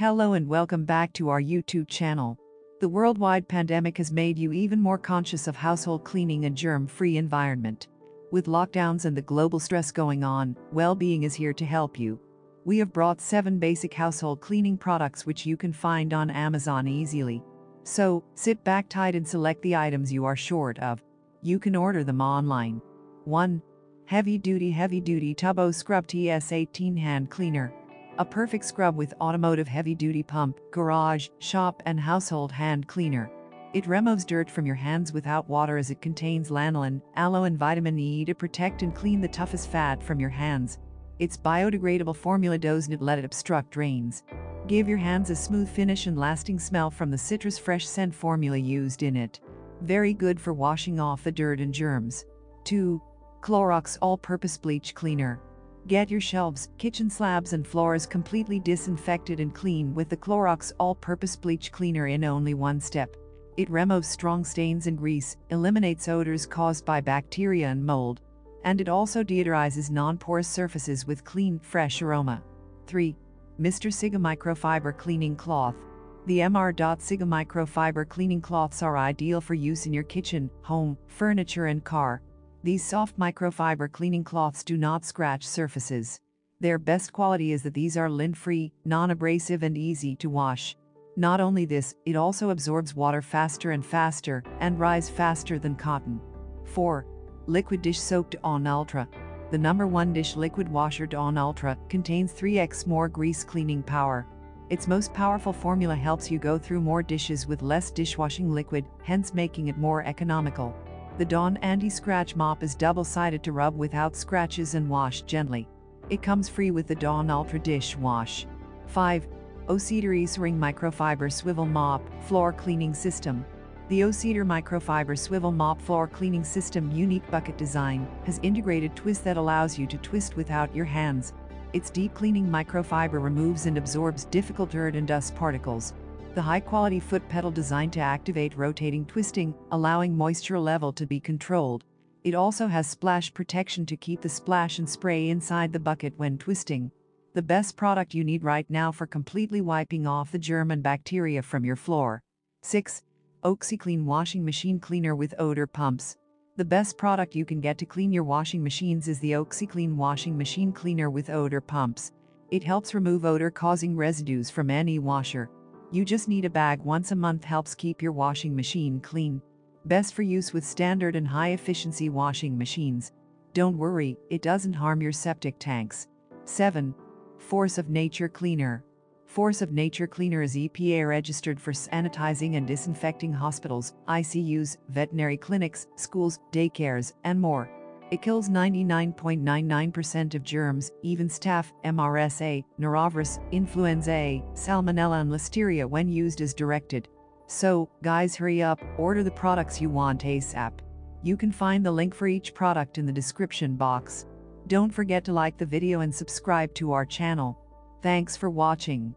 Hello and welcome back to our YouTube channel. The worldwide pandemic has made you even more conscious of household cleaning and germ-free environment. With lockdowns and the global stress going on, well-being is here to help you. We have brought 7 basic household cleaning products which you can find on Amazon easily. So, sit back tight and select the items you are short of. You can order them online. 1. Heavy duty Tub O' Scrub TS18 hand cleaner. A perfect scrub with automotive heavy-duty pump, garage, shop and household hand cleaner. It removes dirt from your hands without water as it contains lanolin, aloe and vitamin E to protect and clean the toughest fat from your hands. Its biodegradable formula doesn't let it obstruct drains. Give your hands a smooth finish and lasting smell from the citrus fresh scent formula used in it. Very good for washing off the dirt and germs. 2. Clorox all-purpose bleach cleaner. Get your shelves, kitchen slabs and floors completely disinfected and clean with the Clorox all-purpose bleach cleaner in only one step. It removes strong stains and grease, eliminates odors caused by bacteria and mold, and it also deodorizes non-porous surfaces with clean, fresh aroma. 3. Mr. Siga microfiber cleaning cloth. The Mr. Siga microfiber cleaning cloths are ideal for use in your kitchen, home, furniture and car. These soft microfiber cleaning cloths do not scratch surfaces. Their best quality is that these are lint-free, non-abrasive and easy to wash. Not only this, it also absorbs water faster and faster, and dries faster than cotton. 4. Liquid dish soap Dawn Ultra. The #1 dish liquid washer Dawn Ultra contains 3x more grease cleaning power. Its most powerful formula helps you go through more dishes with less dishwashing liquid, hence making it more economical. The Dawn Anti-Scratch Mop is double-sided to rub without scratches and wash gently. It comes free with the Dawn Ultra Dish Wash. 5. O-Cedar Ring Microfiber Swivel Mop Floor Cleaning System. The O-Cedar Microfiber Swivel Mop Floor Cleaning System unique bucket design has integrated twist that allows you to twist without your hands. Its deep cleaning microfiber removes and absorbs difficult dirt and dust particles. The high-quality foot pedal designed to activate rotating twisting, allowing moisture level to be controlled. It also has splash protection to keep the splash and spray inside the bucket when twisting. The best product you need right now for completely wiping off the germ and bacteria from your floor. 6. OxiClean Washing Machine Cleaner with Odor Pumps. The best product you can get to clean your washing machines is the OxiClean Washing Machine Cleaner with Odor Pumps. It helps remove odor-causing residues from any washer. You just need a bag once a month, helps keep your washing machine clean. Best for use with standard and high-efficiency washing machines. Don't worry, it doesn't harm your septic tanks. 7. Force of Nature Cleaner. Force of Nature Cleaner is EPA registered for sanitizing and disinfecting hospitals, ICUs, veterinary clinics, schools, daycares, and more. It kills 99.99% of germs, even staph, MRSA, norovirus, influenza A, salmonella and listeria when used as directed. So, guys, hurry up, order the products you want ASAP. You can find the link for each product in the description box. Don't forget to like the video and subscribe to our channel. Thanks for watching.